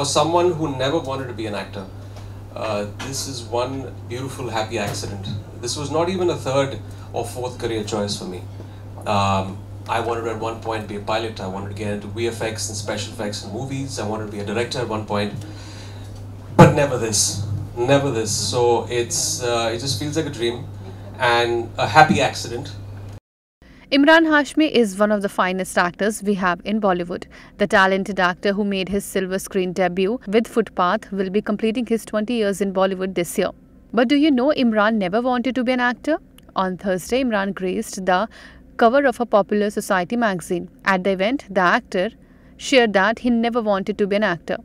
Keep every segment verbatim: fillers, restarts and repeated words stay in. for someone who never wanted to be an actor, uh, this is one beautiful, happy accident. This was not even a third or fourth career choice for me. Um, I wanted to at one point be a pilot, I wanted to get into V F X and special effects and movies, I wanted to be a director at one point, but never this, never this. So it's, uh, it just feels like a dream and a happy accident. Emraan Hashmi is one of the finest actors we have in Bollywood. The talented actor who made his silver screen debut with Foothpath will be completing his twenty years in Bollywood this year. But do you know Emraan never wanted to be an actor? On Thursday, Emraan graced the cover of a popular society magazine. At the event, the actor shared that he never wanted to be an actor.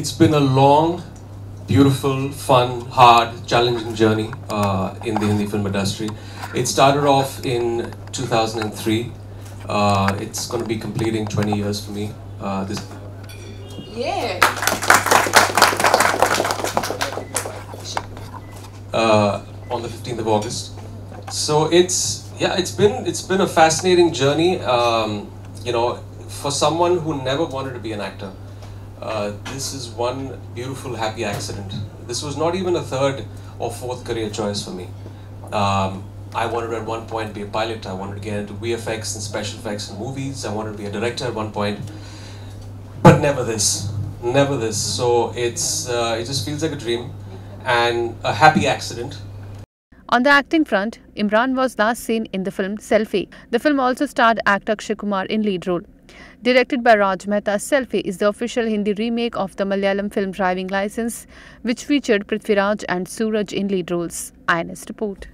It's been a long, beautiful, fun, hard, challenging journey uh, in the Hindi film industry. It started off in two thousand three. Uh, it's going to be completing twenty years for me. Uh, this yeah. Uh, on the fifteenth of August. So it's yeah, it's been it's been a fascinating journey. Um, you know, for someone who never wanted to be an actor, uh, this is one beautiful, happy accident. This was not even a third or fourth career choice for me. Um, I wanted to at one point be a pilot, I wanted to get into V F X and special effects and movies, I wanted to be a director at one point, but never this, never this. So it's, uh, it just feels like a dream and a happy accident. On the acting front, Emraan was last seen in the film Selfie. The film also starred actor Akshay Kumar in lead role. Directed by Raj Mehta, Selfie is the official Hindi remake of the Malayalam film Driving License, which featured Prithviraj and Suraj in lead roles. I A N S report.